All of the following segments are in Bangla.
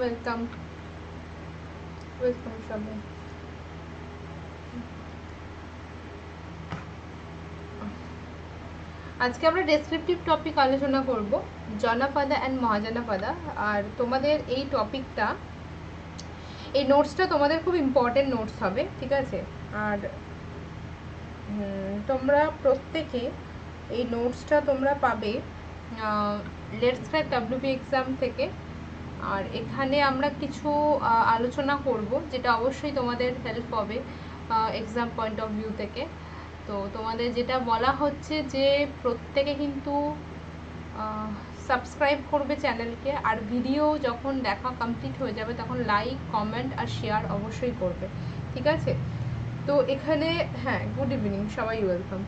वेलकम शब्द आज के डेस्क्रिप्टिव टॉपिक आलोचना करब जनापदा एंड महाजनापदा और तुम्हारे ये टॉपिकटा ये नोट्सटा तुम्हारे खूब इम्पोर्टेंट नोट्स है ठीक है और तुम्हारा प्रत्येके ये नोट्सटा तुम्हारा पाबे लेट्स क्रैक डब्ल्यूबी एग्जाम थेके और एखाने आमरा किछु आलोचना करब जेटा अवश्य तुम्हारे हेल्प पाबे एग्जाम पॉइंट ऑफ व्यू थेके। तो तुम्हारे जेटा बला होच्छे जे प्रत्येके किन्तु सबस्क्राइब करबे चैनल के और भिडियो जखन देखा कमप्लीट हो जाबे तखन लाइक कमेंट और शेयर अवश्य करबे ठीक आछे। तो एखाने हाँ गुड इवनिंग सबाई वेलकाम।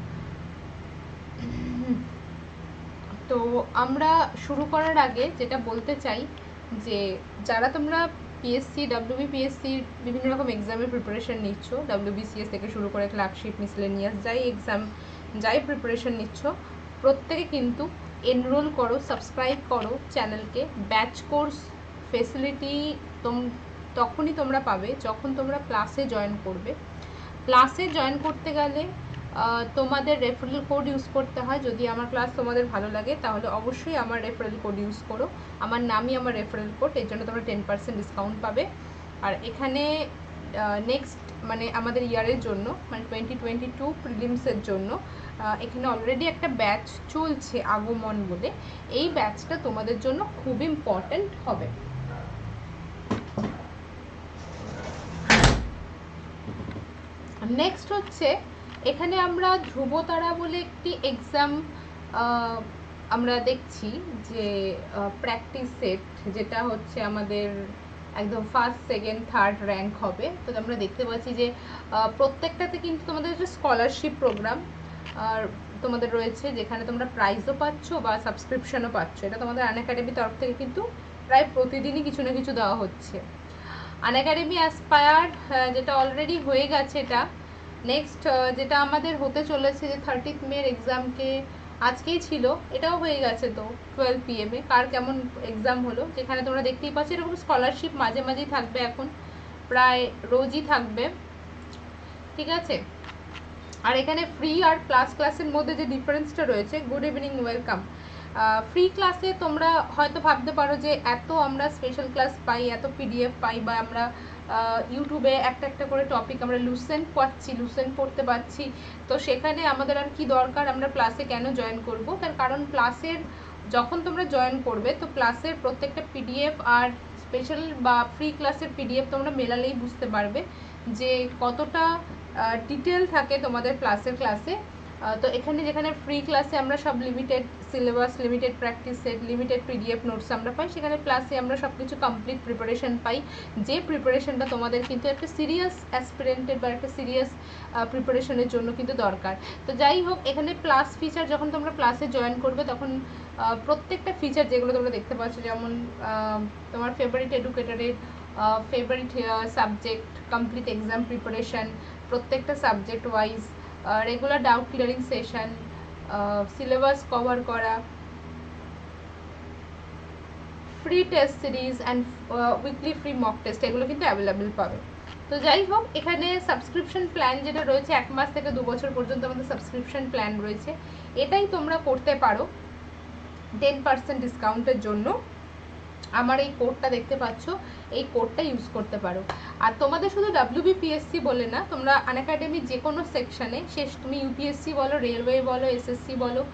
तो आमरा शुरू करार आगे जेटा बोलते चाइ जे जारा तोमरा PSC WBPSC विभिन्न रकम एग्जामे प्रिपारेशन निच्छो WBCS থেকে শুরু করে ক্লার্কশিপ মিসলেনিয়াস যাই एग्जाम যাই प्रिपारेशन নিচ্ছো প্রত্যেকে কিন্তু এনরোল করো সাবস্ক্রাইব করো চ্যানেলকে। ব্যাচ কোর্স ফেসিলিটি তখনই তোমরা পাবে যখন তোমরা ক্লাসে জয়েন করবে। ক্লাসে জয়েন করতে গেলে তোমাদের রেফারেল কোড ইউজ করতে হয়। যদি আমার ক্লাস তোমাদের ভালো লাগে তাহলে অবশ্যই আমার রেফারেল কোড ইউজ করো, আমার নামই আমার রেফারেল কোড, এর জন্য তোমরা 10% ডিসকাউন্ট পাবে। আর এখানে নেক্সট মানে আমাদের ইয়ারের জন্য মানে 2022 প্রিলিমসের জন্য এখানে অলরেডি একটা ব্যাচ চলছে আগমন বলে, এই ব্যাচটা তোমাদের জন্য খুব ইম্পর্টেন্ট হবে। নেক্সট হচ্ছে এখানে আমরা ধ্রুবতারা বলে একটি এক্সাম আমরা দেখছি যে প্র্যাকটিস সেট যেটা হচ্ছে আমাদের একদম ফার্স্ট সেকেন্ড থার্ড র্যাঙ্ক হবে। তো আমরা দেখতে পাচ্ছি যে প্রত্যেকটাতে কিন্তু তোমাদের একটা স্কলারশিপ প্রোগ্রাম আর তোমাদের রয়েছে যেখানে তোমরা প্রাইজও পাচ্ছ বা সাবস্ক্রিপশনও পাচ্ছ। এটা তোমাদের আনএকাডেমি তরফ থেকে কিন্তু প্রায় প্রতিদিনই কিছু না কিছু দেওয়া হচ্ছে। আনএকাডেমি অ্যাসপায়ার যেটা অলরেডি হয়ে গেছে এটা नेक्स्ट जेटा आमादेर होते चले 30 मे एग्जाम के आज के छिलो एटाओ होये गेछे। तो 12 PM ए कार केमन एग्जाम हलो जेखाने तोमरा देखतेई पाच्छो एरकम स्कलारशिप माझे माझेई थाकबे एखन प्राय रोजई थाकबे ठीक आछे। आर एखाने फ्री आर क्लास क्लासेर मध्ये जे डिफारेंसटा रयेछे। Good evening welcome. फ्री क्लासे तोमरा हयतो भाबते पारो जे एतो आमरा स्पेशल क्लास पाई एतो PDF पाई बा आमरा यूट्यूबे एक एक करे टॉपिक आमरा लुसेंट पढ़छी लुसेंट पढ़ते पारछी तो सेखाने आमादेर आर कि दरकार आमरा क्लासे केन जॉइन करब तार कारण क्लासेर जखन तोमरा जॉइन करबे तो क्लासेर प्रत्येकटा PDF आर स्पेशल बा फ्री क्लासेर PDF तोमरा मेलालेई बुझते पारबे जे कतटा डिटेल थाके तोमादेर क्लासेर क्लासे। तो एखाने जेखाने फ्री क्लासे आमरा सब limited syllabus limited practice set limited PDF notes आमरा पाई सेखाने क्लासे आमरा सबकिछु कमप्लीट प्रिपारेशन पाई जे प्रिपारेशनटा तोमादेर किन्तु एकटा सिरियास एस्पिरेंटेड बा एकटा सिरियास प्रिपारेशनेर जोन्नो किन्तु दरकार। तो जाई होक एखाने प्लस फीचार जखन तोमरा क्लासे जॉइन करबे तखन प्रत्येकटा फीचार जेगुलो तोमरा देखते पाচ্ছ जेमन तोमार फेभारिट एडुकेटरेर favourite subject complete exam preparation प्रत्येकटा subject wise regular doubt clearing session syllabus cover करा free test series and weekly free mock test एगुलो किन्तु अवेलेबल पावे। तो जाई होक एखाने सबस्क्रिप्शन प्लान जेटा रयेछे 1 मास थेके 2 बछर पर्यन्त आमादेर सबस्क्रिप्शन प्लान रयेछे एटाई तोमरा करते पारो 10% डिसकाउंटेर जोन्नो आमार एई कोडटा देखते पाच्छो एई कोडटा यूज करते पारो। आर तोमादेर शुधु WBPSC बोले ना तोमरा अनएकाडेमी जे कोनो सेक्शने शेष तुमी UPSC बोलो रेलवे बोलो SSC बोलो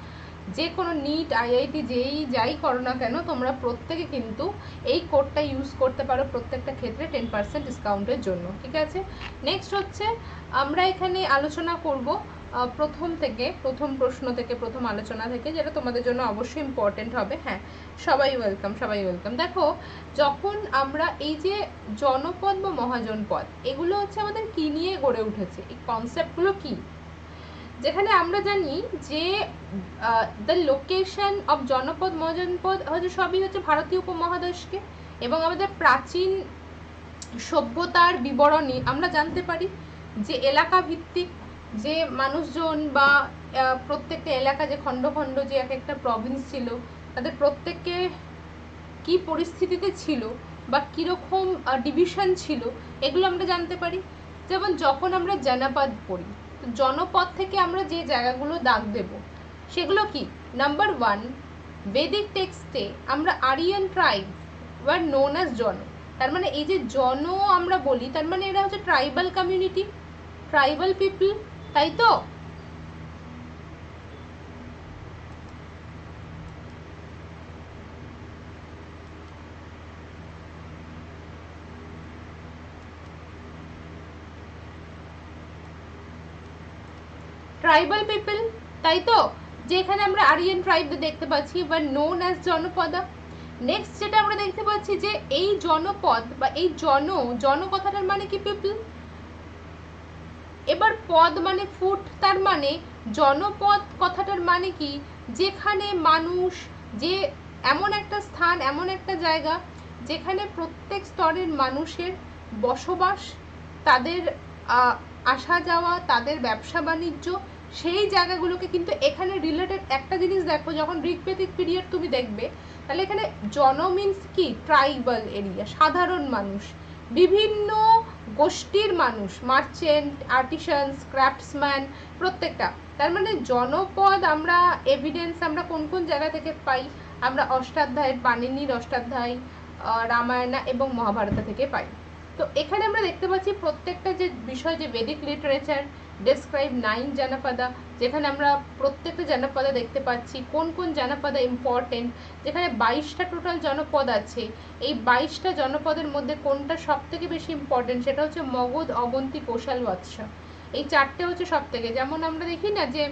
जे कोनो नीट IIT जेई जाई करो ना केन तोमरा प्रत्येके किन्तु एई कोडटा यूज करते पारो प्रत्येकटा क्षेत्रे 10% डिसकाउंटेर जोन्नो ठीक आछे। नेक्स्ट होच्छे आमरा एखाने आलोचना करब प्रथम थेके प्रथम प्रश्न थेके प्रथम आलोचना थेके जेटा तोमादेर जोन्नो अवश्य इम्पोर्टेंट होबे। हाँ सबाई वेलकाम। देखो जखन आमरा एई जे जनपद बा महाजनपद एगुलो होच्छे आमादेर कि निये गड़े उठेछे एई कन्सेप्टगुलो कि जेखाने आमरा जानी जे द लोकेशन अफ जनपद महाजनपद होच्छे सबई होच्छे भारतीय उपमहादेशके एबं आमादेर प्राचीन सभ्यतार विवरणी आमरा जानते पारी जे एलाका भित्तिक जे मानुषजन बा प्रत्येकटा एलाका जे खंड खंड जे एक एक प्रविन्स छिलो तादेर प्रत्येके की परिस्थितिते छिलो বা কীরকম ডিভিশন ছিল এগুলো আমরা জানতে পারি। যেমন যখন আমরা জনপদ পড়ি, তো জনপদ থেকে আমরা যে জায়গাগুলো দাগ দেব সেগুলো কি? নাম্বার ওয়ান, বেদিক টেক্সটে আমরা Aryan tribe were known as jana, তার মানে এই যে জন আমরা বলি তার মানে এরা হচ্ছে ট্রাইবাল কমিউনিটি, ট্রাইবাল পিপল, তাই তো। ট্রাইবাল পিপল তাই তো, যেখানে আমরা আরিয়ান ট্রাইবদের দেখতে পাচ্ছি বা নোন অ্যাজ জনপদ। নেক্সট যেটা আমরা দেখতে পাচ্ছি যে এই জনপদ বা এই জন কথাটার মানে কি? পিপল। এবার পদ মানে ফুট, তার মানে জনপদ কথাটার মানে কি? যেখানে মানুষ, যে এমন একটা স্থান, এমন একটা জায়গা যেখানে প্রত্যেক স্তরের মানুষের বসবাস, তাদের আসা যাওয়া, তাদের ব্যবসা বাণিজ্য, সেই জায়গাগুলোকে কিন্তু এখানে রিলেটেড একটা জিনিস দেখো, যখন ঋগ্বেদিক পিরিয়ড তুমি দেখবে তাহলে এখানে জন মিন্স কি? ট্রাইবাল এরিয়া, সাধারণ মানুষ, বিভিন্ন গোষ্ঠীর মানুষ, মার্চেন্ট, আর্টিসানস, ক্রাফটসম্যান, প্রত্যেকটা। তার মানে জনপদ আমরা এভিডেন্স আমরা কোন কোন জায়গা থেকে পাই? আমরা অষ্টাধ্যায়ের, পাণিনির অষ্টাধ্যায়, রামায়ণা এবং মহাভারত থেকে পাই। তো এখানে আমরা দেখতে পাচ্ছি প্রত্যেকটা যে বিষয়, যে বেদিক লিটারেচার ডেসক্রাইব 9 জানাপাদা, যেখানে আমরা প্রত্যেকটা জানাপাদা দেখতে পাচ্ছি কোন কোন জানাপাদা ইম্পর্টেন্ট, যেখানে 22টা টোটাল জনপদ আছে। এই 22টা জনপদের মধ্যে কোনটা সবথেকে বেশি ইম্পর্টেন্ট সেটা হচ্ছে মগধ, অবন্তী, কোশাল, ভৎস, এই চারটে হচ্ছে সবথেকে। যেমন আমরা দেখি না যে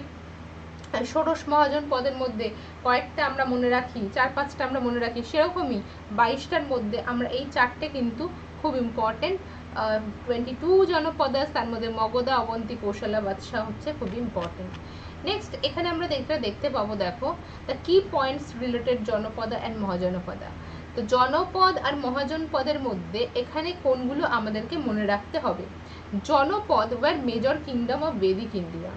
ষোড়শ মহাজন পদের মধ্যে কয়েকটা আমরা মনে রাখি, 4-5টা আমরা মনে রাখি, সেরকমই 22টার মধ্যে আমরা এই চারটে কিন্তু খুব ইম্পর্টেন্ট। 22 জনপদ আছে, তার মধ্যে মগধা, অবন্তী, কোশালা, বাদশাহ হচ্ছে খুবই ইম্পর্টেন্ট। নেক্সট এখানে আমরা দেখতে পাবো, দেখো the key points related Janapada and Mahajanapada. তো জনপদ আর মহাজনপদের মধ্যে এখানে কোনগুলো আমাদেরকে মনে রাখতে হবে? জনপদ were major kingdom of Vedic India,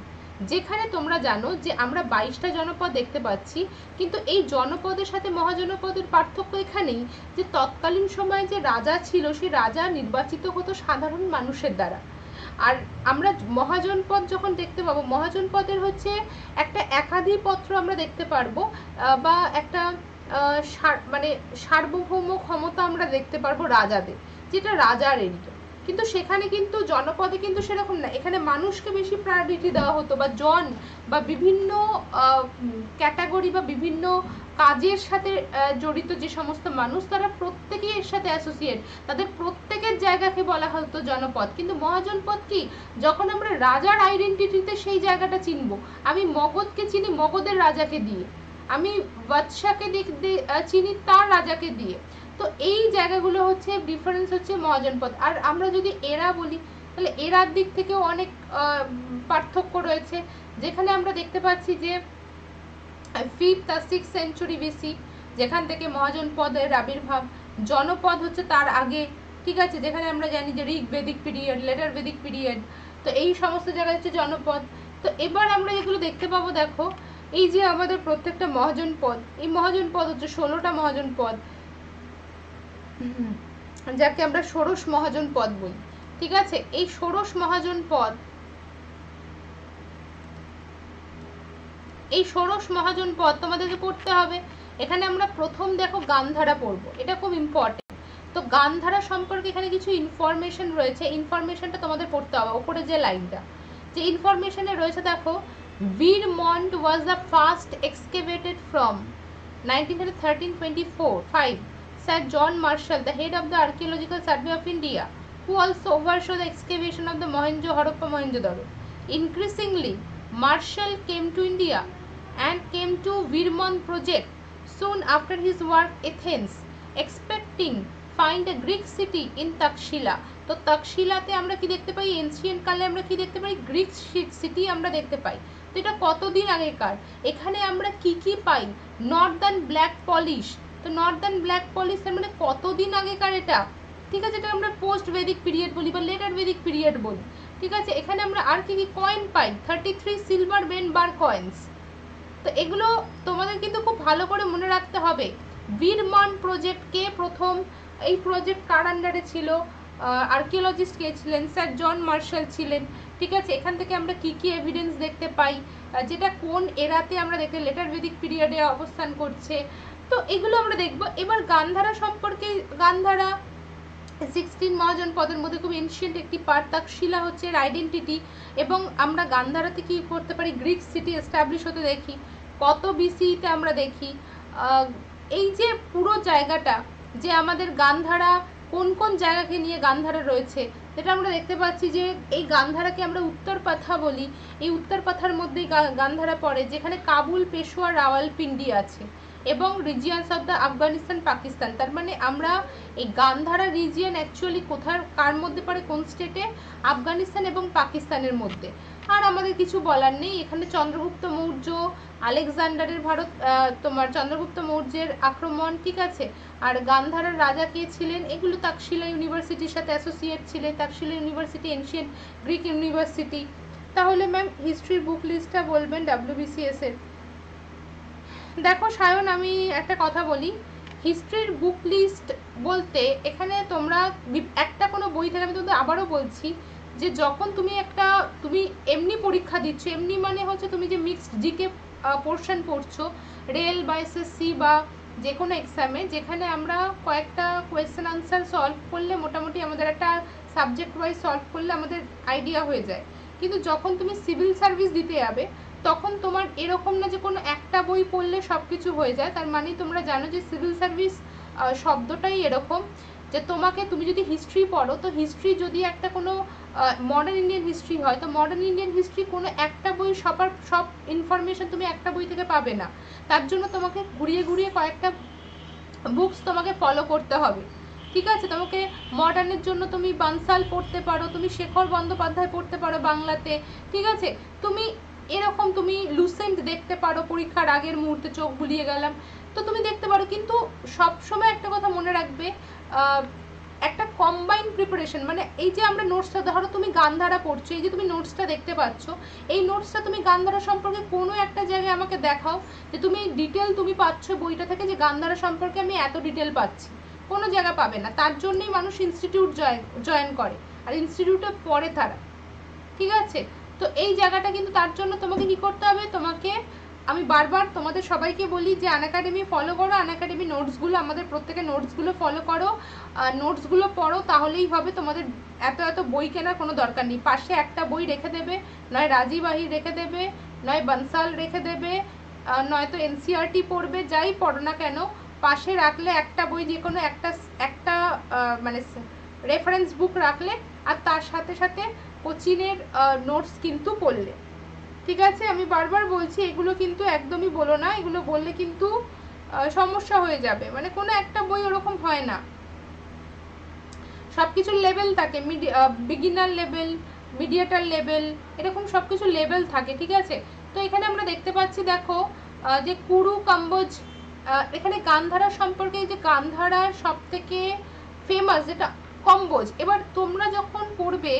যেখানে তোমরা জানো যে আমরা 22টা জনপদ দেখতে পাচ্ছি, কিন্তু এই জনপদের সাথে মহাজনপদের পার্থক্য এখানেই যে তৎকালীন সময়ে যে রাজা ছিল সেই রাজা নির্বাচিত হতো সাধারণ মানুষের দ্বারা। আর আমরা মহাজনপদ যখন দেখতে পাবো, মহাজনপদের হচ্ছে একটা একাধিপত্র আমরা দেখতে পারবো বা একটা মানে সার্বভৌম ক্ষমতা আমরা দেখতে পারবো রাজাদের, যেটা রাজার এরিয়া। কিন্তু সেখানে কিন্তু জনপদে কিন্তু সেরকম না, এখানে মানুষকে বেশি প্রায়োরিটি দেওয়া হতো বা জন বা বিভিন্ন ক্যাটাগরি বা বিভিন্ন কাজের সাথে জড়িত যে সমস্ত মানুষ তারা প্রত্যেকেই এর সাথে অ্যাসোসিয়েট, তাদের প্রত্যেকের জায়গাকে বলা হতো জনপদ। কিন্তু মহাজনপদ কি? যখন আমরা রাজার আইডেন্টিটিতে সেই জায়গাটা চিনব। আমি মগধকে চিনি মগধের রাজাকে দিয়ে, আমি বাদশাকে চিনি তার রাজাকে দিয়ে। তো এই জায়গাগুলো হচ্ছে ডিফারেন্স হচ্ছে মহাজনপদ। আর আমরা যদি এরা বলি তাহলে এরার দিক থেকেও অনেক পার্থক্য রয়েছে, যেখানে আমরা দেখতে পাচ্ছি যে 5th আর 6th সেঞ্চুরি BC যেখান থেকে মহাজনপদের আবির্ভাব। জনপদ হচ্ছে তার আগে, ঠিক আছে, যেখানে আমরা জানি যে Rig Vedic period, later বেদিক period, তো এই সমস্ত জায়গা হচ্ছে জনপদ। তো এবার আমরা যেগুলো দেখতে পাবো, দেখো এই যে আমাদের প্রত্যেকটা মহাজনপদ, এই মহাজনপদ হচ্ছে 16টা মহাজনপদ, যাকে আমরা ষোড়শ মহাজন পদ বলি, ঠিক আছে। এই ষোড়শ মহাজন পদ, এই ষোড়শ মহাজন পদ তোমাদেরকে পড়তে হবে। এখানে আমরা প্রথম দেখো গান্ধারা পড়বো, এটা খুব ইম্পর্টেন্ট। তো গান্ধারা সম্পর্কে এখানে কিছু ইনফরমেশন রয়েছে, ইনফরমেশনটা তোমাদের পড়তে হবে। ওপরে যে লাইনটা, যে ইনফরমেশনে রয়েছে দেখো, Bhir Mound was the first excavated from 1913-24-5 Sir John Marshall, the head of the Archaeological Survey of India, who also oversaw the excavation of the Mohenjo-Daro. Increasingly, Marshall came to India and came to Virman project soon after his work Athens, expecting find a Greek city in Takshila. তো তাকশিলাতে আমরা কি দেখতে পাই? এনশিয়েন্ট কালে আমরা কি দেখতে পাই? গ্রিক সিটি আমরা দেখতে পাই। তো এটা কতদিন আগেকার? এখানে আমরা কি পাই? নর্দার্ন ব্ল্যাক পলিশড, তো নর্দার্ন ব্ল্যাক পলিশ মানে কতদিন আগেকার এটা, ঠিক আছে, এটা আমরা পোস্ট বেদিক পিরিয়ড বলি বা লেটার বেদিক পিরিয়ড বলি, ঠিক আছে। এখানে আমরা আর কি কয়েন পাই? 33 সিলভার বেন বার কয়েন্স। তো এগুলো তোমাদের কিন্তু খুব ভালো করে মনে রাখতে হবে। বীরমান প্রজেক্ট কে প্রথম এই প্রজেক্ট কার আন্ডারে ছিল, আর্কিওলজিস্ট কে ছিলেন, স্যার জন মার্শাল ছিলেন। ঠিক আছে, এখান থেকে আমরা কি কি এভিডেন্স দেখতে পাই, যেটা কোন এরাতে আমরা দেখতে লেটার ভেদিক পিরিয়ডে অবস্থান করছে, তো এগুলো আমরা দেখব। এবার গান্ধারা সম্পর্কে, গান্ধারা 16 মহাজনপদের মধ্যে খুব এনশিয়েন্ট একটি পার্ট, তাকশিলা হচ্ছে এর আইডেন্টিটি। এবং আমরা গান্ধারাতে কী করতে পারি, গ্রিক সিটি এস্টাবলিশ হতে দেখি, কত বিসিতে আমরা দেখি। এই যে পুরো জায়গাটা, যে আমাদের গান্ধারা কোন কোন জায়গাকে নিয়ে গান্ধারা রয়েছে, যেটা আমরা দেখতে পাচ্ছি যে এই গান্ধারাকে আমরা উত্তর পাথা বলি, এই উত্তর পাথার মধ্যেই গান্ধারা পড়ে, যেখানে কাবুল, পেশোয়ার, রাওয়ালপিন্ডি আছে এবং regions of the Afghanistan, Pakistan. তার মানে আমরা এই গান্ধারা রিজিয়ন অ্যাকচুয়ালি কোথার কার মধ্যে পড়ে, কোন স্টেটে, আফগানিস্তান এবং পাকিস্তানের মধ্যে। আর আমাদের কিছু বলার নেই, এখানে চন্দ্রগুপ্ত মৌর্য, আলেকজান্ডারের ভারত, তোমার চন্দ্রগুপ্ত মৌর্যের আক্রমণ, ঠিক আছে, আর গান্ধারার রাজা কে ছিলেন, এগুলো তাকশিলা ইউনিভার্সিটির সাথে অ্যাসোসিয়েট ছিলেন, Taxila university ancient Greek university. তাহলে ম্যাম হিস্ট্রির বুক লিস্টটা বলবেন WBCS এর। দেখো সায়ন, আমি একটা কথা বলি, হিস্ট্রির বুক লিস্ট বলতে এখানে তোমরা একটা কোনো বই থেকে, আমি তোমাদের আবারও বলছি যে যখন তুমি একটা, তুমি এমনি পরীক্ষা দিচ্ছ, এমনি মানে হচ্ছে তুমি যে মিক্সড জিকে পোর্শন পড়ছো রেল বা SSC বা যে কোনো এক্সামে, যেখানে আমরা কয়েকটা কোয়েশ্চেন আনসার সলভ করলে মোটামুটি আমাদের একটা সাবজেক্ট ওয়াইজ সলভ করলে আমাদের আইডিয়া হয়ে যায়। কিন্তু যখন তুমি সিভিল সার্ভিস দিতে যাবে, তখন তোমার এরকম না যে কোনো একটা বই পড়লে সব কিছু হয়ে যায়। তার মানে তোমরা জানো যে সিভিল সার্ভিস শব্দটাই এরকম যে তোমাকে, তুমি যদি হিস্ট্রি পড়ো, তো হিস্ট্রি যদি একটা কোনো মডার্ন ইন্ডিয়ান হিস্ট্রি হয়, তো মডার্ন ইন্ডিয়ান হিস্ট্রি কোনো একটা বই সব ইনফরমেশান তুমি একটা বই থেকে পাবে না। তার জন্য তোমাকে ঘুরিয়ে ঘুরিয়ে কয়েকটা বুকস তোমাকে ফলো করতে হবে। ঠিক আছে, তোমাকে মডার্নের জন্য তুমি বানসাল পড়তে পারো, তুমি শেখর বন্দ্যোপাধ্যায় পড়তে পারো বাংলাতে, ঠিক আছে, তুমি এরকম, তুমি লুসেন্ট দেখতে পারো, পরীক্ষার আগের মুহূর্তে চোখ বুলিয়ে গেলাম, তো তুমি দেখতে পারো। কিন্তু সবসময় একটা কথা মনে রাখবে, একটা কম্বাইন্ড প্রিপারেশন, মানে এই যে আমরা নোটসটা, ধরো তুমি গান্ধারা পড়ছো, এই যে তুমি নোটসটা দেখতে পাচ্ছ, এই নোটসটা তুমি গান্ধারা সম্পর্কে কোনো একটা জায়গায় আমাকে দেখাও যে তুমি ডিটেল তুমি পাচ্ছ বইটা থেকে, যে গান্ধারা সম্পর্কে আমি এত ডিটেল পাচ্ছি, কোনো জায়গা পাবে না। তার জন্যই মানুষ ইনস্টিটিউট জয়েন করে, আর ইনস্টিটিউটে পড়ে তারা, ঠিক আছে। তো এই জায়গাটা কিন্তু, তার জন্য তোমাকে কী করতে হবে, তোমাকে আমি বারবার তোমাদের সবাইকে বলি যে আনএকাডেমি ফলো করো, আনএকাডেমি নোটসগুলো, আমাদের প্রত্যেকে নোটসগুলো ফলো করো, নোটসগুলো পড়ো, তাহলেই হবে। তোমাদের এত এত বই কেনার কোনো দরকার নেই, পাশে একটা বই রেখে দেবে, নয় রাজিবাহী রেখে দেবে, নয় বানসাল রেখে দেবে, নয়তো NCERT পড়বে, যাই পড়ো না কেন পাশে রাখলে একটা বই, যে কোনো একটা মানে রেফারেন্স বুক রাখলে, আর তার সাথে সাথে কোচিনের নোটস কিন্তু পড়লে, ঠিক আছে। আমি বারবার বলছি এগুলো কিন্তু একদমই বলো না, এগুলো বললে কিন্তু সমস্যা হয়ে যাবে, মানে কোনো একটা বই ওরকম হয় না, সব কিছুর লেভেল থাকে, বিগিনার লেভেল, মিডিয়েটার লেভেল, এরকম সব কিছু লেভেল থাকে, ঠিক আছে। তো এখানে আমরা দেখতে পাচ্ছি, দেখো যে কুরু, কাম্বোজ, এখানে গান্ধারা সম্পর্কে, যে গান্ধারা সব থেকে ফেমাস যেটা কম্বোজ। এবার তোমরা যখন পড়বে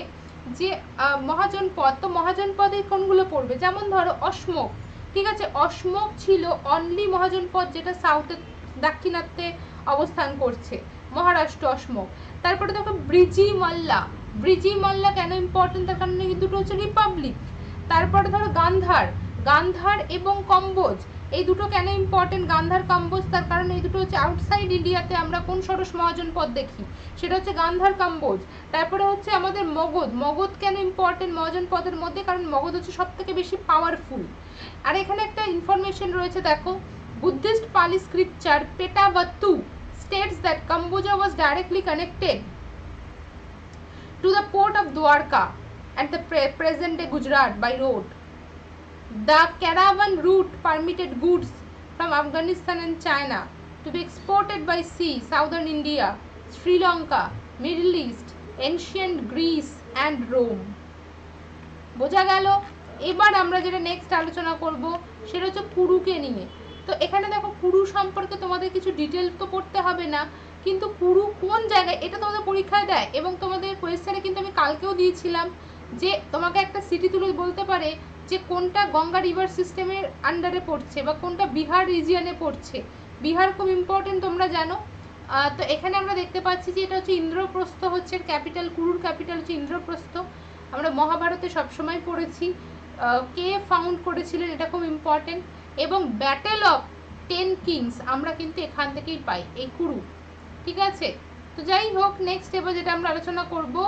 যে মহাজনপদ, তো মহাজনপদে কোনগুলো পড়বে, যেমন ধরো অশ্মক, ঠিক আছে, অশ্মক ছিল অনলি মহাজনপদ যেটা সাউথের দাক্ষিণাত্যে অবস্থান করছে, মহারাষ্ট্র অশ্মক। তারপরে দেখো ব্রিজি, মাল্লা, ব্রিজি মাল্লা কেন ইম্পর্টেন্ট, তার কারণে এই দুটো হচ্ছে রিপাবলিক। তারপরে ধরো গান্ধার, গান্ধার এবং কম্বোজ, এই দুটো কেন ইম্পর্টেন্ট, গান্ধার কম্বোজ, তার কারণে এই দুটো হচ্ছে আউটসাইড ইন্ডিয়াতে আমরা কোন সরস মহাজনপদ দেখি, সেটা হচ্ছে গান্ধার কম্বোজ। তারপরে হচ্ছে আমাদের মগধ, মগধ কেন ইম্পর্টেন্ট মহাজনপদের মধ্যে, কারণ মগধ হচ্ছে সব থেকে বেশি পাওয়ারফুল। আর এখানে একটা ইনফরমেশন রয়েছে, দেখো Buddhist Pali scripture Petavatthu states that Kamboja was directly connected to the port of Dwarka at the present day Gujarat by road. The caravan route permitted goods from Afghanistan and China to be exported by sea, southern India, Sri Lanka, Middle East, ancient Greece and Rome. বোঝা গেল? এবার আমরা যেটা নেক্সট আলোচনা করব সেটা হচ্ছে কুরুকে নিয়ে। তো এখানে দেখো কুরু সম্পর্কে তোমাদের কিছু ডিটেল তো পড়তে হবে না, কিন্তু কুরু কোন জায়গায়, এটা তোমাদের পরীক্ষায় দেয়। এবং তোমাদের কোয়েশ্চেনে কিন্তু আমি কালকেও দিয়েছিলাম যে তোমাকে একটা সিটি তুলে বলতে পারে যে কোনটা গঙ্গা রিভার সিস্টেমের আন্ডারে পড়ছে বা কোনটা বিহার রিজিয়নে পড়ছে। বিহার খুব ইম্পর্টেন্ট তোমরা জানো, तो एखे आप देखते पासी जो इंद्रप्रस्थ हे कैपिटल कुरुर कैपिटल हे इंद्रप्रस्थ महाभारत सब समय पढ़े के फाउंड करेछिलेन खूब इम्पोर्टेंट एवं बैटल अफ 10 किंग्स आमरा किन्तु एखान थेकेई पाई एई कुरु ठीक आछे। तो जाई होक नेक्स्ट एबार जेटा आमरा आलोचना करब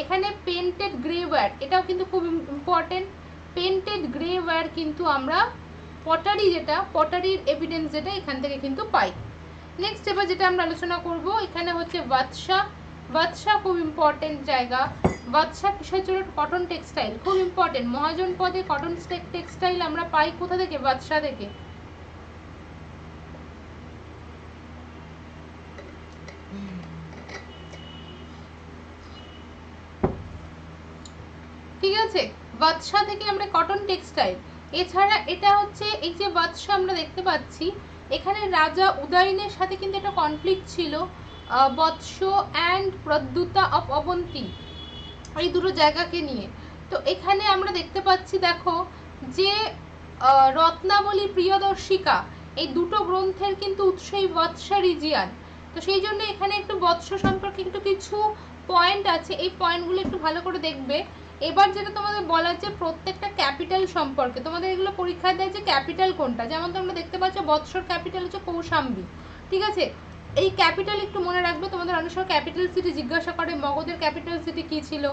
एखाने पेंटेड ग्रे वायर एटाओ किन्तु खूब इम्पोर्टेंट पेंटेड ग्रे वायर किन्तु आमरा पटारी जेटा पटारिर एविडेंस जेटा एखान थेके किन्तु पाई। नेक्स्ट एबार जेटा आमरा आलोचना करब एखाने होच्छे वात्सा। वात्सा खूब इम्पोर्टेंट जायगा वात्सा किसेर जोन्नो कटन टेक्सटाइल खूब इम्पोर्टेंट महाजन पदे कटन टेक्सटाइल आमरा पाई कोथा थेके वात्सा थेके ठीक आछे वात्सा थेके आमरा कटन टेक्सटाइल एछाड़ा एटा होच्छे एई जे वात्सा आमरा देखते पाच्छी एखाने राजा उदायनेर साथे किन्तु एकटा कनफ्लिक्ट छिलो वत्स एंड प्रद्युता अफ अवंती ये दुटो जैगा के लिए। तो एखाने आमरा देखते पाच्छी देखो जे रत्नावली प्रियदर्शिका ये दुटो ग्रंथेर किन्तु उत्स वत्सा रिजियन। तो सेई जोन्नो एखाने एकटु वत्स सम्पर्के एकटु किछु पॉइंट आछे ये पॉइंटगुलो एकटु भालो करे देखबे। एबार जेटा तोमादेर बला आछे प्रत्येकटा कैपिटल सम्पर्के तोमादेर एगुलो परीक्षा देय जे कैपिटल कोनटा जेमन तोमरा देखते पाच्छो वत्सर कैपिटल होच्छे कौशाम्बी ठीक आछे। এই ক্যাপিটাল একটু মনে রাখবে তোমাদের অনেক সময় ক্যাপিটাল সিটি জিজ্ঞাসা করে মগধের ক্যাপিটাল সিটি কি ছিল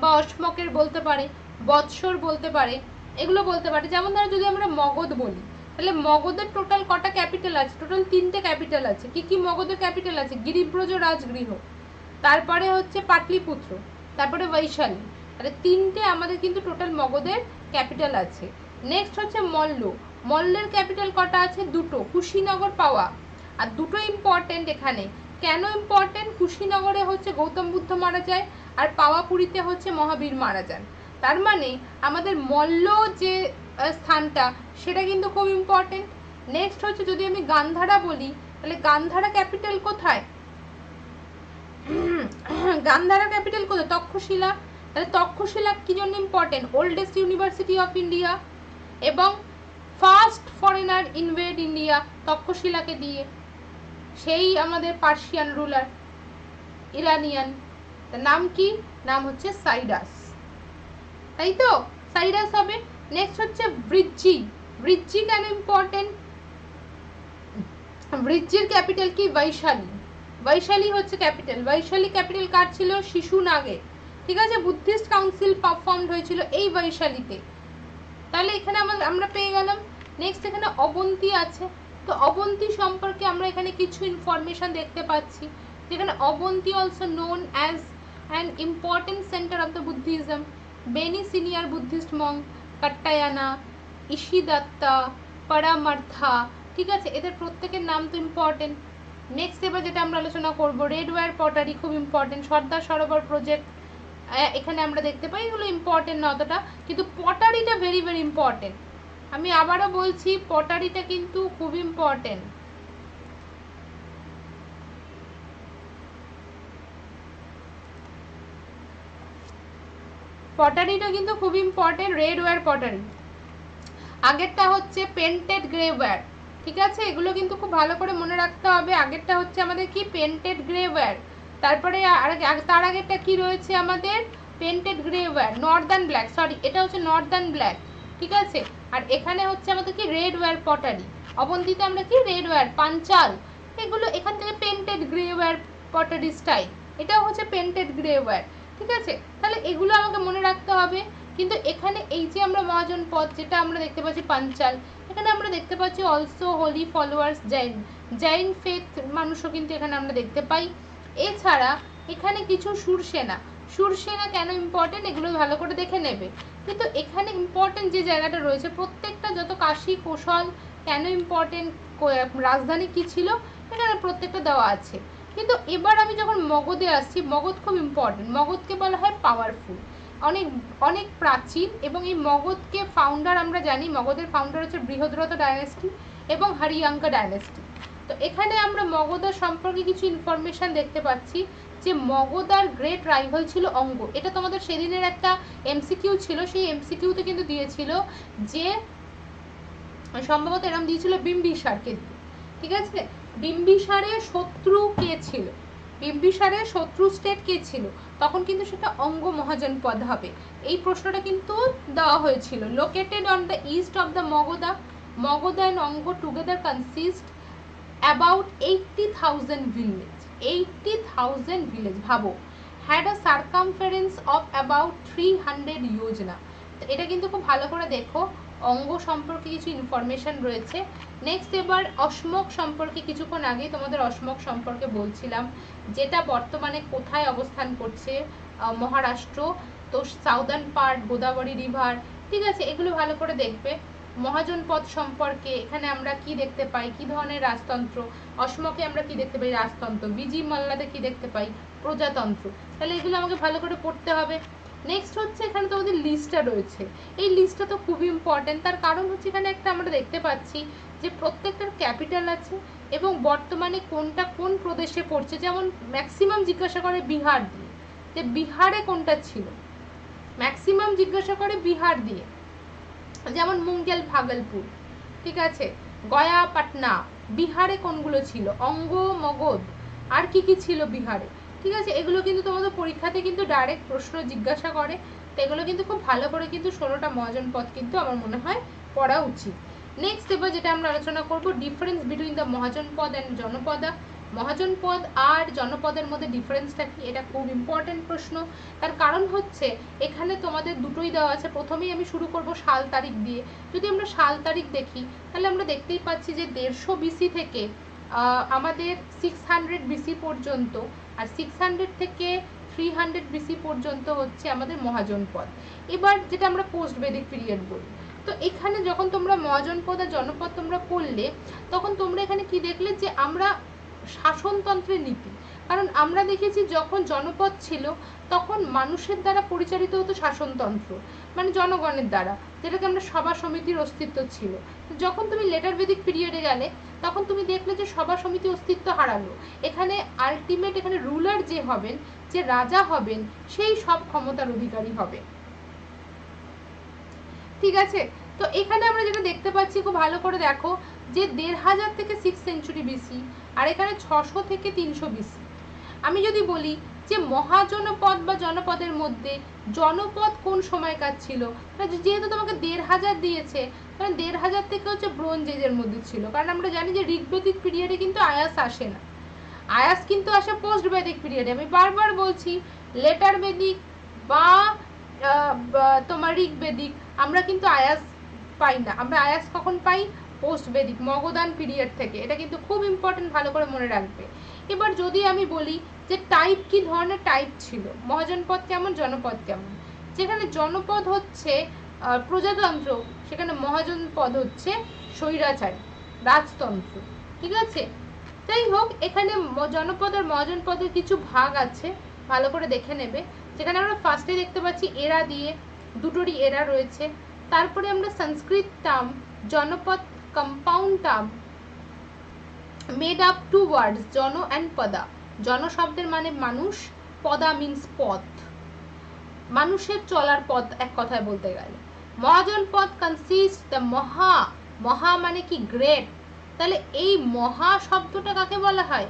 বা অশ্মকের বলতে পারে বৎসর বলতে পারে এগুলো বলতে পারে। যেমন ধরো যদি আমরা মগধ বলি তাহলে মগধের টোটাল কটা ক্যাপিটাল আছে টোটাল 3টে ক্যাপিটাল আছে। কি মগধের ক্যাপিটাল আছে গিরিব্রজ রাজগৃহ তারপরে হচ্ছে পাটলিপুত্র তারপরে বৈশালী তাহলে 3টে আমাদের কিন্তু টোটাল মগধের ক্যাপিটাল আছে। নেক্সট হচ্ছে মল্ল মল্লের ক্যাপিটাল কটা আছে দুটো কুশীনগর পাওয়া আর দুটো ইম্পর্টেন্ট এখানে কেন ইম্পর্টেন্ট কুশীনগরে হচ্ছে গৌতম বুদ্ধ মারা যায় আর পাওয়াপুরীতে হচ্ছে মহাবীর মারা যান। তার মানে আমাদের মল্ল যে স্থানটা সেটা কিন্তু খুব ইম্পর্টেন্ট। নেক্সট হচ্ছে যদি আমি গান্ধারা বলি তাহলে গান্ধারা ক্যাপিটাল কোথায় গান্ধারা ক্যাপিটাল কোথায় তক্ষশিলা তাহলে তক্ষশিলা কি জন্য important oldest university of India এবং ফার্স্ট ফরেনার ইনভেড ইন্ডিয়া তক্ষশিলাকে দিয়ে সেই আমাদের পার্সিয়ান রুলার ইরানিয়ান তার নাম কি নাম হচ্ছে সাইরাস তাই তো সাইরাস হবে। নেক্সট হচ্ছে ব্রিজি ব্রিজি কেন ইম্পর্টেন্ট ব্রিজির ক্যাপিটাল কি বৈশালী বৈশালী হচ্ছে ক্যাপিটাল বৈশালী ক্যাপিটাল কার ছিল শিশু নাগে ঠিক আছে বুদ্ধিস্ট কাউন্সিল পারফর্মড হয়েছিল এই বৈশালীতে তাহলে এখানে আমরা পেয়ে গেলাম। নেক্সট এখানে অবন্তী আছে तो अवंती सम्पर्के आमरा एखाने किछु इनफरमेशन देखते पाच्छी जेखाने Avanti also known as an important centre of the Buddhism Beni senior Buddhist monk Katyayana Isidatta Paramartha ठीक आछे एदेर प्रत्येकेर नाम तो इम्पोर्टेंट। नेक्स्ट एबार जेटा आमरा आलोचना करब रेड वायर पटारी खूब इम्पोर्टेंट सर्दार सरोवर प्रोजेक्ट एखाने आमरा देखते पाई एगुलो इम्पोर्टेंट ना अतटा किन्तु पटारिटा भेरि भेरि इम्पोर्टेंट আমি আবারও বলছি পটারিটা কিন্তু খুব ইম্পর্টেন্ট। পটারিটা কিন্তু খুব ইম্পর্টেন্ট রেড ওয়্যার পটারি আগেরটা হচ্ছে পেন্টেড গ্রে ওয়্যার ঠিক আছে এগুলো কিন্তু খুব ভালো করে মনে রাখতে হবে। আগেরটা হচ্ছে আমাদের কি পেন্টেড গ্রে ওয়্যার তারপরে তার আগেরটা কি রয়েছে আমাদের painted grey ware northern black sorry এটা হচ্ছে নর্দার্ন ব্ল্যাক ঠিক আছে আর এখানে হচ্ছে আমাদের কি রেড ওয়্যার পটারি অবন্তীতে আমরা কি রেড ওয়্যার পাঞ্চাল এগুলো এখান থেকে painted grey ware pottery style এটাও হচ্ছে পেন্টেড গ্রে ওয়্যার ঠিক আছে। তাহলে এগুলো আমাকে মনে রাখতে হবে কিন্তু এখানে এই যে আমরা মহাজন পথ যেটা আমরা দেখতে পাচ্ছি পাঞ্চাল এখানে আমরা দেখতে পাচ্ছি also holy followers Jain Jain faith মানুষও কিন্তু এখানে আমরা দেখতে পাই। এছাড়া এখানে কিছু সুরসেনা সুরসেনা কেন ইম্পর্টেন্ট এগুলো ভালো করে দেখে নেবে কিন্তু এখানে ইম্পর্টেন্ট যে জায়গাটা রয়েছে প্রত্যেকটা যত কাশী কোশল কেন ইম্পর্টেন্ট রাজধানী কি ছিল এখানে প্রত্যেকটা দেওয়া আছে। কিন্তু এবার আমি যখন মগধে আসছি মগধ খুব ইম্পর্টেন্ট মগধকে বলা হয় পাওয়ারফুল অনেক অনেক প্রাচীন এবং এই মগধকে ফাউন্ডার আমরা জানি মগধের ফাউন্ডার হচ্ছে বৃহদ্রথ ডাইনেস্টি এবং হারিয়াঙ্কা ডাইনেস্টি। তো এখানে আমরা মগধার সম্পর্কে কিছু ইনফরমেশান দেখতে পাচ্ছি যে মগধার গ্রেট রাইভাল ছিল অঙ্গ এটা তোমাদের সেদিনের একটা এমসিকিউ ছিল সেই এমসিকিউতে কিন্তু দিয়েছিল যে সম্ভবত এরকম দিয়েছিল বিম্বিসারকে ঠিক আছে बिम्बिसारे शत्रु के छिलो, बिम्बिसारे शत्रु स्टेट के छिलो, तखन किन्तु सेटा अंग महाजनपद हबे। एई प्रश्नटा किन्तु देओया होयेछिलो। Located on the east of the Magadha, Magadha and Anga together consist about 80,000 village, 80,000 village. भाबो had a circumference of about 300 yojana. तो एटा किन्तु खूब भालो करे देखो, अंग सम्पर्के किछु इनफरमेशन रयेछे। नेक्स्ट एबार अश्मक सम्पर्के किछुक्षण आगे तोमादेर अश्मक सम्पर्के बोलछिलाम, जेटा बर्तमाने कोथाय अवस्थान करछे, महाराष्ट्र। तो साउदार्न पार्ट, गोदावरी रिभार, ठीक आछे, एगुलो भालो करे देखबे। महाजनपद सम्पर्के एखाने आमरा कि देखते पाई, कि धरनेर राजतंत्र, अश्मके आमरा कि देखते पाई राजतंत्र, विजी मल्लाते कि देखते पाई प्रजातंत्र। ताहले एगुलो आमाके भालो करे पढ़ते हबे। नेक्स्ट হচ্ছে এখানে তোমাদের লিস্টটা রয়েছে, এই লিস্টটা তো খুবই ইম্পর্টেন্ট। তার কারণ হচ্ছে এখানে একটা আমরা দেখতে পাচ্ছি যে প্রত্যেকটার ক্যাপিটাল আছে এবং বর্তমানে কোনটা কোন প্রদেশে পড়ছে। যেমন ম্যাক্সিমাম জিজ্ঞাসা করে বিহার দিয়ে, যে বিহারে কোনটা ছিল, ম্যাক্সিমাম জিজ্ঞাসা করে বিহার দিয়ে। যেমন মুঙ্গেল, ভাগলপুর, ঠিক আছে, গয়া, পাটনা, বিহারে কোনগুলো ছিল, অঙ্গ, মগধ, আর কি কি ছিল বিহারে, ঠিক আছে। এগুলো কিন্তু তোমাদের পরীক্ষাতে কিন্তু ডাইরেক্ট প্রশ্ন জিজ্ঞাসা করে, তো এগুলো কিন্তু খুব ভালো করে কিন্তু 16টা মহাজনপদ কিন্তু আমার মনে হয় পড়া উচিত। নেক্সট এবার যেটা আমরা আলোচনা করব, difference between the Mahajanapada and Janapada. মহাজনপদ আর জনপদের মধ্যে ডিফারেন্সটা কি, এটা খুব ইম্পর্টেন্ট প্রশ্ন। তার কারণ হচ্ছে এখানে তোমাদের দুটোই দেওয়া আছে। প্রথমেই আমি শুরু করব সাল তারিখ দিয়ে। যদি আমরা সাল তারিখ দেখি তাহলে আমরা দেখতেই পাচ্ছি যে 150 BC থেকে আমাদের 600 BC পর্যন্ত, আর 600 থেকে 300 BC পর্যন্ত হচ্ছে আমাদের মহাজনপদ। এবার যেটা আমরা পোস্ট বেদিক পিরিয়ড বলি, তো এখানে যখন তোমরা মহাজনপদ আর জনপদ তোমরা পড়লে তখন তোমরা এখানে কি দেখলে, যে আমরা শাসনতন্ত্রের নীতি। কারণ আমরা দেখেছি যখন জনপদ ছিল তখন মানুষের দ্বারা পরিচালিত হতো শাসনতন্ত্র, মানে জনগণের দ্বারা, যেটাকে আমরা সভা সমিতির অস্তিত্ব ছিল। যখন তুমি লেটার বেদিক পিরিয়ডে গেলে তখন তুমি দেখলে যে সভা সমিতি অস্তিত্ব হারালো। এখানে আলটিমেট এখানে রুলার যে হবেন, যে রাজা হবেন, সেই সব ক্ষমতার অধিকারী হবে, ঠিক আছে। তো এখানে আমরা যেটা দেখতে পাচ্ছি, খুব ভালো করে দেখো, যে 1500 থেকে 6th সেঞ্চুরি BC, আর এখানে 600 থেকে 300 BC। আমি যদি বলি যে মহাজনপদ বা জনপদের মধ্যে জনপদ কোন সময়কার ছিল, যেহেতু তোমাকে 1500 দিয়েছে, কারণ 1500 থেকে হচ্ছে ব্রোঞ্জ এজের মধ্যে ছিল। কারণ আমরা জানি যে ঋগ্বেদিক পিরিয়ডে কিন্তু আয়াস আসে না, আয়াস কিন্তু আসে পোস্ট বেদিক পিরিয়ডে। আমি বারবার বলছি লেটার বেদিক বা তোমার ঋগ্বেদিক আমরা কিন্তু আয়াস পাই না। আমরা আয়াস কখন পাই, পোস্ট বেদিক মগধান পিরিয়ড থেকে। এটা কিন্তু খুব ইম্পর্টেন্ট, ভালো করে মনে রাখবে। এবার যদি আমি বলি যে টাইপ, কি ধরনের টাইপ ছিল, মহাজনপদ কেমন জনপদ কেমন, যেখানে জনপদ হচ্ছে প্রজাতন্ত্র, সেখানে মহাজনপদ হচ্ছে স্বৈরাচারী রাজতন্ত্র, ঠিক আছে। যাই হোক, এখানে জনপদ আর মহাজনপদের কিছু ভাগ আছে, ভালো করে দেখে নেবে। যেখানে আমরা ফার্স্টে দেখতে পাচ্ছি এরা দিয়ে, দুটোরই এরা রয়েছে। তারপরে আমরা Sanskrit term Janapada compound term made up two words jana and pada. জন শব্দের মানে মানুষ, পদা মিন্স পথ, মানুষের চলার পথ এক কথায় বলতে গেলে। মহাজনপদ কনসিস্ট দ্য মহা, মহা মানে কি গ্রেট, তাহলে এই মহা শব্দটা কাকে বলা হয়,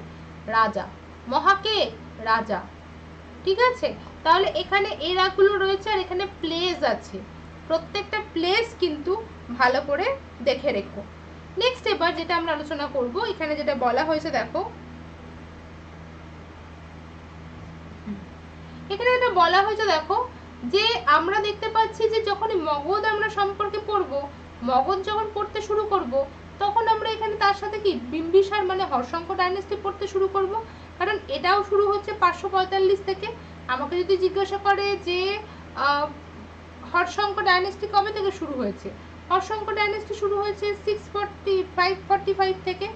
রাজা, মহাকে রাজা, ঠিক আছে। তাহলে এখানে এরাগুলো রয়েছে, আর এখানে প্লেস আছে, প্রত্যেকটা প্লেস কিন্তু ভালো করে দেখে রেখো। নেক্সট এবার যেটা আমরা আলোচনা করব, এখানে যেটা বলা হয়েছে দেখো, এখানে যেটা বলা হয়েছে দেখো, যে আমরা দেখতে পাচ্ছি যে যখন মগধ আমরা সম্পর্কে পড়ব, মগধ যখন পড়তে শুরু করব, তখন আমরা এখানে তার সাথে কি বিম্বিসার মানে হর্ষঙ্ক ডাইনেস্টি পড়তে শুরু করব। কারণ এটাও শুরু হচ্ছে 545 থেকে। আমাকে যদি জিজ্ঞাসা করে যে হর্ষঙ্ক ডাইনেস্টি কবে থেকে শুরু হয়েছে, হর্ষঙ্ক ডাইনেস্টি শুরু হয়েছে 645 থেকে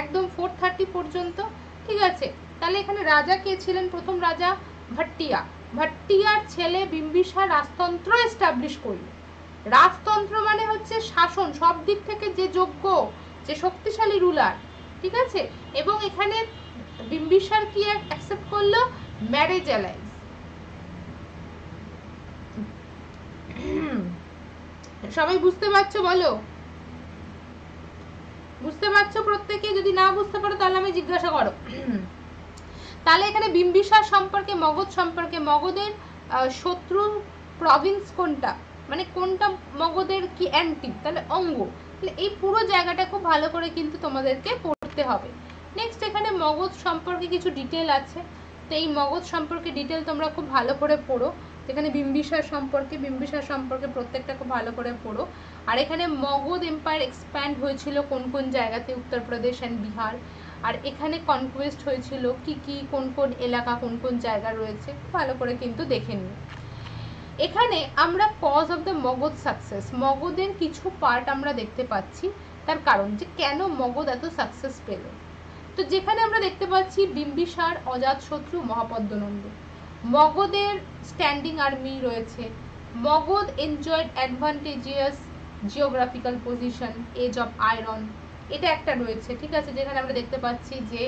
একদম 430 পর্যন্ত, ঠিক আছে। তাহলে এখানে রাজা কে ছিলেন, প্রথম রাজা ভাট্টিয়া, ভাট্টিয়ার ছেলে বিম্বিসার রাজতন্ত্র এস্টাবলিশ করল। রাজতন্ত্র মানে হচ্ছে শাসন, সব দিক থেকে যে যোগ্য, যে শক্তিশালী রুলার, ঠিক আছে। এবং এখানে বিম্বিসার কি অ্যাকসেপ্ট করলো, ম্যারেজ অ্যালায়েন্স, সবাই বুঝতে পারছো, বলো বুঝতে পারছো প্রত্যেককে? যদি না বুঝতে পারো তাহলে আমি জিজ্ঞাসা করো। তাহলে এখানে বিম্বিসার সম্পর্কে, মগধ সম্পর্কে, মগধের শত্রু প্রভিন্স কোনটা, মানে কোনটা মগধের কি অ্যান্টি, তাহলে অঙ্গ। তাহলে এই পুরো জায়গাটা খুব ভালো করে কিন্তু তোমাদেরকে পড়তে হবে। নেক্সট এখানে মগধ সম্পর্কে কিছু ডিটেল আছে, তো এই মগধ সম্পর্কে ডিটেল তোমরা খুব ভালো করে পড়ো। এখানে বিম্বিসার সম্পর্কে, প্রত্যেকটা খুব ভালো করে পড়ো। আর এখানে মগধ এম্পায়ার এক্সপ্যান্ড হয়েছিল কোন কোন জায়গাতে, উত্তরপ্রদেশ অ্যান্ড বিহার। আর এখানে কনকোয়েস্ট হয়েছিল কি কি, কোন কোন এলাকা, কোন কোন জায়গা রয়েছে, খুব ভালো করে কিন্তু দেখে নিই। এখানে আমরা cause of the Magadha success, মগধের কিছু পার্ট আমরা দেখতে পাচ্ছি, তার কারণ যে কেন মগধ এত সাকসেস পেল। তো যেখানে আমরা দেখতে পাচ্ছি বিম্বিসার, অজাতশত্রু, মহাপদ্মনন্দ। মগধের স্ট্যান্ডিং আর্মি রয়েছে। Magadha enjoyed advantageous geographical position, age of iron, এটা একটা রয়েছে, ঠিক আছে। যেখানে আমরা দেখতে পাচ্ছি যে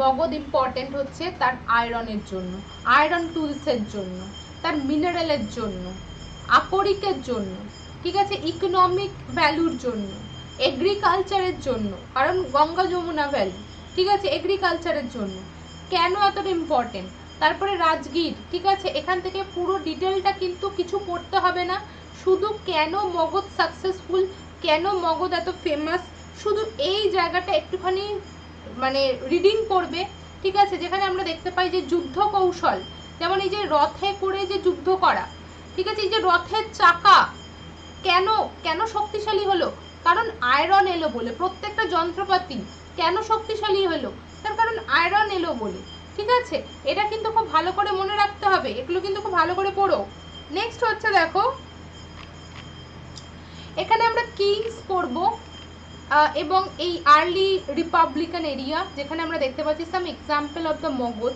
মগধ ইম্পর্টেন্ট হচ্ছে তার আয়রনের জন্য, আয়রন টুলসের জন্য, তার মিনারেলের জন্য, আকরিকের জন্য, ঠিক আছে, ইকোনমিক ভ্যালুর জন্য, এগ্রিকালচারের জন্য, কারণ গঙ্গা যমুনা ভ্যালি, ঠিক আছে, এগ্রিকালচারের জন্য। কেন এতটা ইম্পর্টেন্ট? তারপরে রাজগীর, ঠিক আছে। এখান থেকে পুরো ডিটেলটা কিন্তু কিছু পড়তে হবে না, শুধু কেন মগধ সাকসেসফুল, কেন মগধ এত ফেমাস, শুধু এই জায়গাটা একটুখানি মানে রিডিং করবে, ঠিক আছে। যেখানে আমরা দেখতে পাই যে যুদ্ধ কৌশল, যেমন এই যে রথে করে যে যুদ্ধ করা, ঠিক আছে, এই যে রথের চাকা কেন কেন শক্তিশালী হলো, কারণ আয়রন এলো বলে। প্রত্যেকটা যন্ত্রপাতি কেন শক্তিশালী হলো, তার কারণ আয়রন এলো বলে, ঠিক আছে। এটা কিন্তু খুব ভালো করে মনে রাখতে হবে, এগুলো কিন্তু খুব ভালো করে পড়ো। নেক্সট হচ্ছে দেখো এখানে আমরা কিংস পড়বো এবং এই আর্লি রিপাবলিকান এরিয়া, যেখানে আমরা দেখতে পাচ্ছি some example of the Magadha.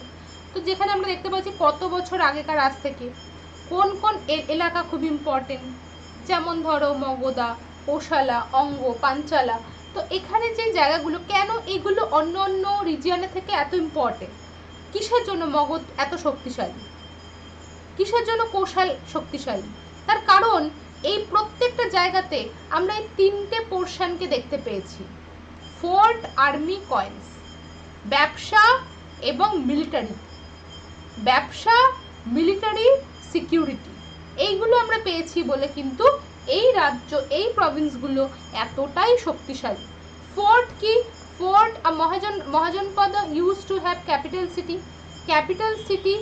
তো যেখানে আমরা দেখতে পাচ্ছি কত বছর আগেকার আজ থেকে কোন কোন এলাকা খুব ইম্পর্টেন্ট, যেমন ধরো মগধা, কোশালা, অঙ্গ, পাঞ্চালা। তো এখানে যে জায়গাগুলো, কেন এগুলো অন্য অন্য রিজিয়নের থেকে এত ইম্পর্টেন্ট, কিসের জন্য মগধ এত শক্তিশালী, কিসের জন্য কোশাল শক্তিশালী, তার কারণ এই প্রত্যেকটা জায়গাতে আমরা এই তিনটে পোর্শনকে দেখতে পেয়েছি, ফোর্ট, আর্মি, কয়েন্স, ব্যবসা এবং মিলিটারি, ব্যবসা, মিলিটারি, সিকিউরিটি, এইগুলো আমরা পেয়েছি বলে কিন্তু এই রাজ্য, এই প্রভিন্সগুলো এতটাই শক্তিশালী। ফোর্ট কি? Fort Mahajanapada use to have capital city,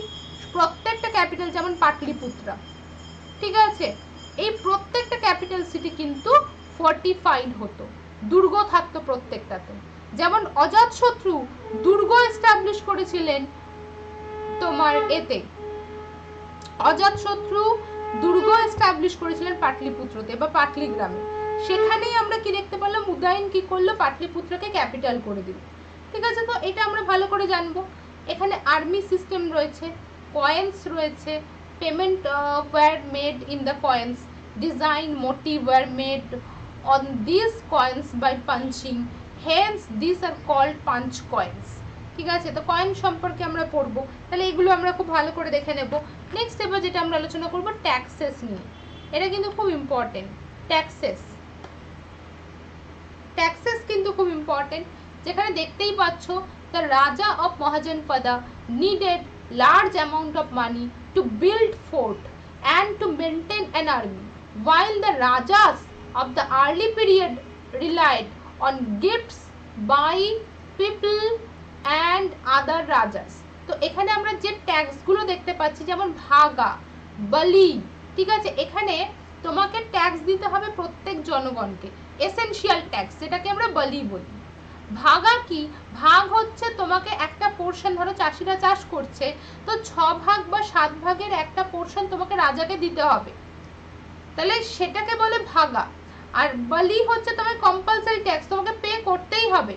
প্রত্যেকটা ক্যাপিটাল, যেমন পাটলিপুত্রা, ঠিক আছে, এই প্রত্যেকটা ক্যাপিটাল সিটি কিন্তু ফর্টিফাইড হতো, দুর্গ থাকতো প্রত্যেকটাতে। যেমন অজাতশত্রু দুর্গ এস্টাবলিশ করেছিলেন তোমার এতে, অজাতশত্রু দুর্গ এস্টাবলিশ করেছিলেন পাটলিপুত্রতে বা পাটলি গ্রামে। সেখানেই আমরা কি দেখতে পেলাম, উদায়ন কি করলো, পাটলিপুত্রকে ক্যাপিটাল করে দিল, ঠিক আছে। তো এটা আমরা ভালো করে জানবো। এখানে আর্মি সিস্টেম রয়েছে, কয়েন্স রয়েছে, payment were made in the coins, design motif were made on these coins by punching, hence these are called punch coins, ঠিক আছে। তো কয়েন সম্পর্কে আমরা পড়বো, তাহলে এগুলো আমরা খুব ভালো করে দেখে নেব। নেক্সট এবার যেটা আমরা আলোচনা করবো ট্যাক্সেস নিয়ে, এটা কিন্তু খুব ইম্পর্টেন্ট। ট্যাক্সেস কিন্তু খুব ইম্পর্টেন্ট। যেখানে দেখতেই পাচ্ছ the raja of Mahajanapada needed large amount of money to build fort and to maintain an army, while the rajas of the early period relied on gifts by people and other rajas. তো এখানে আমরা যে ট্যাক্সগুলো দেখতে পাচ্ছি, যেমন ভাগা, বলি, ঠিক আছে, এখানে তোমাকে ট্যাক্স দিতে হবে প্রত্যেক জনগণকে, এসেনশিয়াল ট্যাক্স, যেটাকে আমরা বলি বলি। ভাগা কি? ভাগ হচ্ছে তোমাকে একটা পোর্শন, ধরো চাষিরা চাষ করছে, তো 6 ভাগ বা 7 ভাগের একটা পোর্শন তোমাকে রাজাকে দিতে হবে, তাহলে সেটাকে বলে ভাগা। আর বলি হচ্ছে তোমার কম্পালসারি ট্যাক্স, তোমাকে পে করতেই হবে।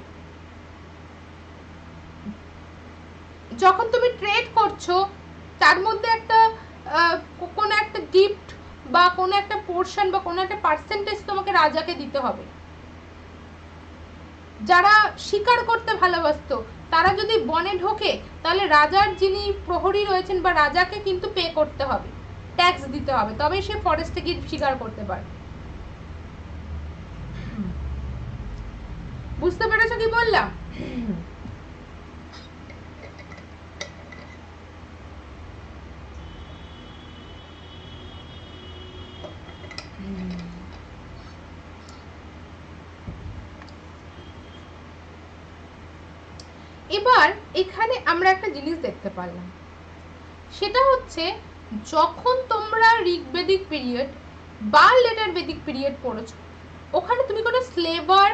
যখন তুমি ট্রেড করছো তার মধ্যে একটা কোনো একটা গিফট বা কোনো একটা পোর্শন বা কোনো একটা পার্সেন্টেজ তোমাকে রাজাকে দিতে হবে। যারা শিকার করতে ভালোবাসতো তারা যদি বনে ঢোকে তাহলে রাজার যিনি প্রহরী রয়েছেন বা রাজাকে কিন্তু পে করতে হবে, ট্যাক্স দিতে হবে, তবে সে ফরেস্টে গিয়ে শিকার করতে পারবে। বুঝতে পেরেছো কি বললাম? এবার এখানে আমরা একটা জিনিস দেখতে পারলাম, সেটা হচ্ছে যখন তোমরা ঋগ্বেদিক পিরিয়ড বা লেটার বেদিক পিরিয়ড পড়েছো, ওখানে তুমি কোনো স্লেভার,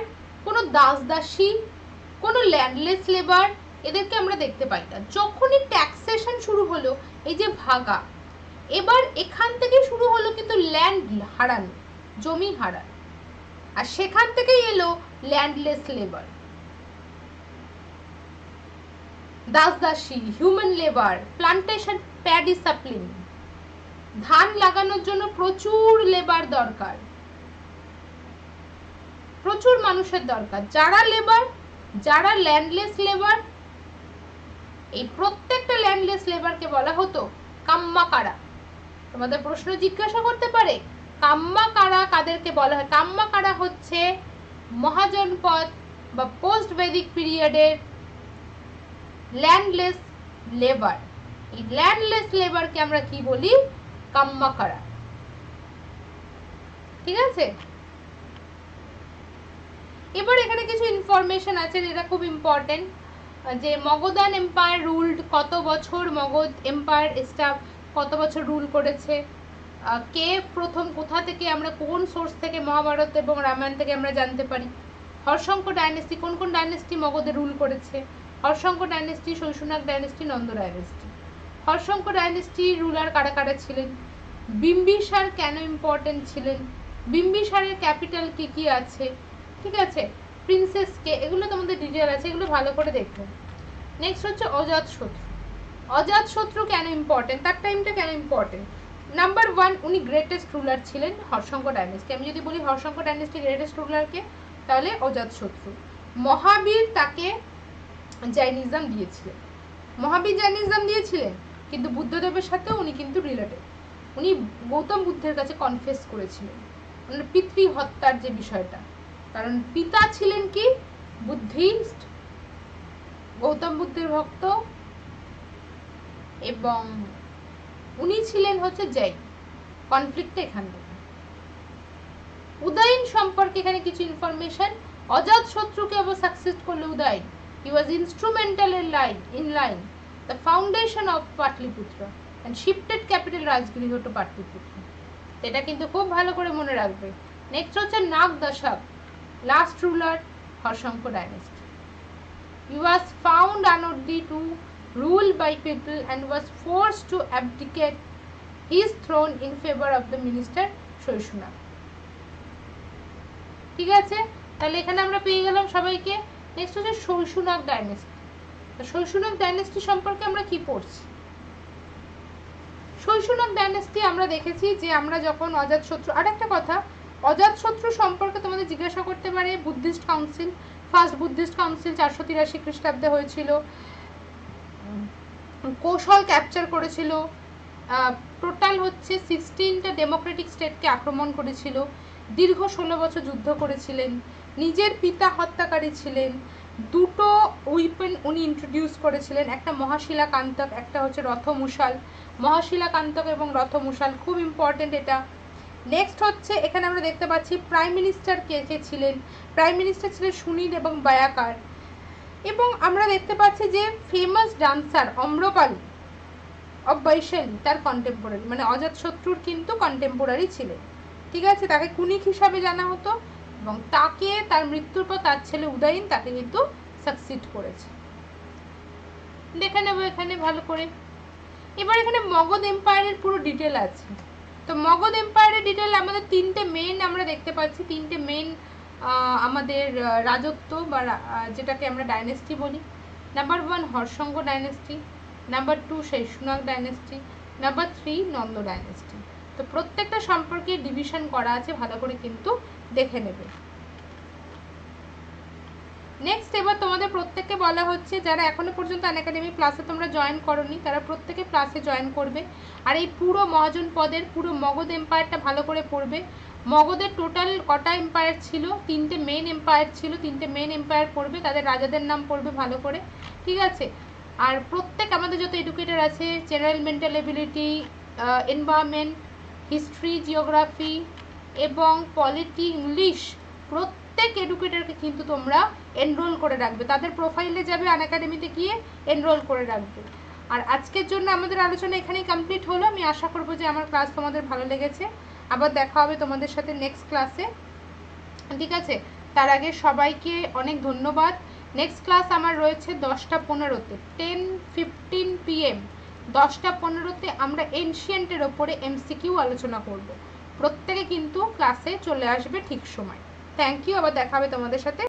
কোনো দাস দাসী, কোনো ল্যান্ডলেস লেবার, এদেরকে আমরা দেখতে পাই না। যখনই ট্যাক্সেশন শুরু হলো, এই যে ভাগা, এবার এখান থেকে শুরু হলো কিন্তু ল্যান্ড হারানো, জমি হারানো, আর সেখান থেকেই এলো ল্যান্ডলেস লেবার, দাস দাসী, human labour, plantation paddy sapling, ধান লাগানোর জন্য প্রচুর লেবার দরকার, প্রচুর মানুষের দরকার, যারা লেবার, যারা ল্যান্ডলেস লেবার। এই প্রত্যেকটা ল্যান্ডলেস লেবারকে বলা হতো কাম্মা কারা। তোমাদের প্রশ্ন জিজ্ঞাসা করতে পারে কাম্মা কারা কাদেরকে বলা হয়? কাম্মা কারা হচ্ছে মহাজনপদ বা পোস্ট বৈদিক পিরিয়ডের ল্যান্ডলেস লেবার। এই ল্যান্ডলেস লেবারকে আমরা কি বলি? কাম্মা কারা। ঠিক আছে, এবার এখানে কিছু ইনফরমেশন আছে যেটা খুব ইম্পর্টেন্ট, যে মগধান এম্পায়ার রুলড কত বছর, মগধ এম্পায়ার স্টাফ কত বছর রুল করেছে, কে প্রথম, কোথা থেকে, আমরা কোন সোর্স থেকে, মহাভারত এবং রামায়ণ থেকে আমরা জানতে পারি। হর্ষঙ্ক ডাইনেস্টি, কোন কোন ডাইনেস্টি মগধে রুল করেছে? Haryanka dynasty, Shishunaga dynasty, Nanda dynasty. Haryanka ডাইনেস্টির রুলার কারা কারা ছিলেন? বিম্বিসার কেন ইম্পর্টেন্ট ছিলেন? বিম্বিসারের ক্যাপিটাল কি কি আছে? ঠিক আছে, প্রিন্সেস কে, এগুলো তোমাদের ডিটেল আছে, এগুলো ভালো করে দেখো। নেক্সট হচ্ছে অজাতশত্রু। অজাতশত্রু কেন ইম্পর্টেন্ট, তার টাইমটা কেন ইম্পর্টেন্ট? নাম্বার ওয়ান, উনি গ্রেটেস্ট রুলার ছিলেন হর্ষঙ্ক ডাইনেস্টি। আমি যদি বলি হর্ষঙ্ক ডাইনেস্টি গ্রেটেস্ট রুলারকে, তাহলে অজাতশত্রু। মহাবীর তাকে জৈনিজম দিয়েছিলেন, মহাবীর জৈনিজম দিয়েছিলেন, কিন্তু বুদ্ধদেবের সাথে উনি কিন্তু রিলেটেড। উনি গৌতম বুদ্ধের কাছে কনফেস করেছিলেন ওনার পিতৃ হত্যার যে বিষয়টা, কারণ পিতা ছিলেন কি বুদ্ধিস্ট, গৌতম বুদ্ধের ভক্ত, এবং উনি ছিলেন হচ্ছে জৈন। কনফ্লিক্ট এখান থেকে। উদয়ন সম্পর্কে এখানে কিছু ইনফরমেশন। অজাতশত্রুকে আবার সাকসেস করলো Udayan. He was instrumental in the foundation of Patliputra and shifted capital Rajgriha to Patliputra. এটা কিন্তু খুব ভালো করে মনে রাখবে। নেক্সট হচ্ছে নাগ দশক, last ruler Harshanka dynasty. He was found unworthy to rule by people and was forced to abdicate his throne in favor of the minister Shoishunak. ঠিক আছে, তাহলে এখানে আমরা পেয়ে গেলাম সবাইকে। নেক্সট হচ্ছে শৈশুনাগ ডাইনেস্টি। শৈশুনাগ ডাইনেস্টি সম্পর্কে আমরা কি পড়ছি? শৈশুনাগ ডাইনেস্টি আমরা দেখেছি যে আমরা যখন অজাতশত্রু, আর একটা কথা অজাতশত্রু সম্পর্কে তোমাদের জিজ্ঞাসা করতে পারে, Buddhist council, first Buddhist council 483 খ্রিস্টাব্দে হয়েছিল, কৌশল ক্যাপচার করেছিল, টোটাল হচ্ছে 16টা ডেমোক্রেটিক স্টেটকে আক্রমণ করেছিল, দীর্ঘ 16 বছর যুদ্ধ করেছিলেন, নিজের পিতা হত্যাকারী ছিলেন, দুটো উইপেন উনি ইন্ট্রোডিউস করেছিলেন, একটা মহাশিলাকান্তক, একটা হচ্ছে রথমুশাল। মহাশিলাকান্তক এবং রথমুশাল খুব ইম্পর্টেন্ট এটা। নেক্সট হচ্ছে এখানে আমরা দেখতে পাচ্ছি প্রাইম মিনিস্টার কে কে ছিলেন। প্রাইম মিনিস্টার ছিলেন সুনীল এবং বায়াকার। এবং আমরা দেখতে পাচ্ছি যে famous dancer Amrapali of Vaishali তার কন্টেম্পোরারি, মানে অজাতশত্রুর কিন্তু কন্টেম্পোরারি ছিলেন। ঠিক আছে, তাকে কুনিক হিসাবে জানা হতো এবং তাকে তার মৃত্যুর পর তার ছেলে উদয়ন তাকে কিন্তু সাকসিড করেছে। দেখে নেবো এখানে ভালো করে। এবার এখানে মগধ এম্পায়ারের পুরো ডিটেল আছে। তো মগধ এম্পায়ারের ডিটেল আমাদের তিনটে মেন আমরা দেখতে পাচ্ছি, তিনটে মেন আমাদের রাজত্ব বা যেটাকে আমরা ডাইনেস্টি বলি। Number one Haryanka dynasty, number two Shishunaga dynasty, number three Nanda dynasty. তো প্রত্যেকটা সম্পর্কে ডিভিশন করা আছে, ভালো করে কিন্তু দেখে নেবে। নেক্সট এবার তোমাদের প্রত্যেককে বলা হচ্ছে, যারা এখনো পর্যন্ত আনএকাডেমি ক্লাসে তোমরা জয়েন করোনি, তারা প্রত্যেকে ক্লাসে জয়েন করবে। আর এই পুরো মহাজন পদের পুরো মগধ এম্পায়ারটা ভালো করে পড়বে। मगधेर टोटाल कटा एम्पायर छिलो तीनटे मेन एम्पायर छिलो तीनटे मेन एम्पायर पड़बे तादेर राजादेर नाम पड़बे भालो करे ठीक आछे। आर प्रत्येक आमादेर जो एडुकेटर आछे general mental ability environment history geography एवं पलिटी इंग्लिश प्रत्येक एडुकेटर के किन्तु तोमरा एनरोल करे राखबे तादेर प्रोफाइले जाबे अनअकाडेमीते गिये एनरोल करे राखबे। और आजकेर जोन्नो आमादेर आलोचना एखानेई कमप्लीट हलो। आमी आशा करब जे आमार क्लास तोमादेर भालो लेगेछे। आबार देखा होबे तोमादेर साथे नेक्स्ट क्लासे ठीक आछे। तार आगे सबाइके अनेक धन्यवाद। नेक्स्ट क्लास आमार रयेछे 10:15 10:15 PM 10:15 आमरा एनशियेंटेर ओपरे एमसीकिউ आलोचना करब। प्रत्येके किन्तु क्लासे चले आसबे ठीक समय। Thank you. आबार देखा होबे तोमादेर साथे।